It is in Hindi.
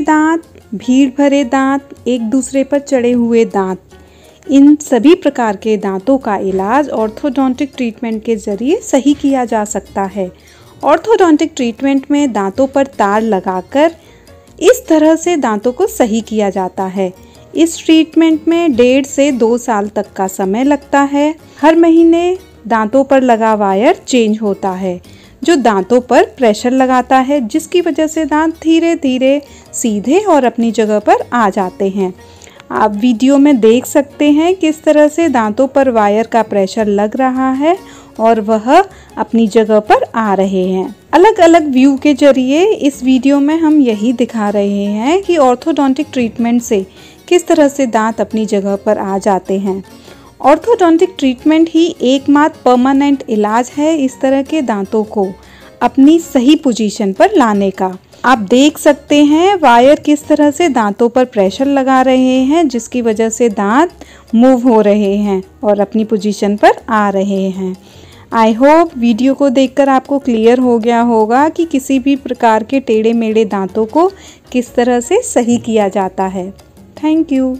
मोटे दांत, भीड़ भरे दांत, एक दूसरे पर चढ़े हुए दांत, इन सभी प्रकार के दांतों का इलाज ऑर्थोडोंटिक ट्रीटमेंट के ज़रिए सही किया जा सकता है। ऑर्थोडोंटिक ट्रीटमेंट में दांतों पर तार लगाकर इस तरह से दांतों को सही किया जाता है। इस ट्रीटमेंट में 1.5 से 2 साल तक का समय लगता है। हर महीने दांतों पर लगा वायर चेंज होता है जो दांतों पर प्रेशर लगाता है, जिसकी वजह से दांत धीरे धीरे सीधे और अपनी जगह पर आ जाते हैं। आप वीडियो में देख सकते हैं किस तरह से दांतों पर वायर का प्रेशर लग रहा है और वह अपनी जगह पर आ रहे हैं। अलग अलग व्यू के जरिए इस वीडियो में हम यही दिखा रहे हैं कि ऑर्थोडोंटिक ट्रीटमेंट से किस तरह से दांत अपनी जगह पर आ जाते हैं। ऑर्थोडोंटिक ट्रीटमेंट ही एकमात्र परमानेंट इलाज है इस तरह के दांतों को अपनी सही पोजीशन पर लाने का। आप देख सकते हैं वायर किस तरह से दांतों पर प्रेशर लगा रहे हैं, जिसकी वजह से दांत मूव हो रहे हैं और अपनी पोजीशन पर आ रहे हैं। आई होप वीडियो को देखकर आपको क्लियर हो गया होगा कि किसी भी प्रकार के टेढ़े मेढ़े दांतों को किस तरह से सही किया जाता है। Thank you.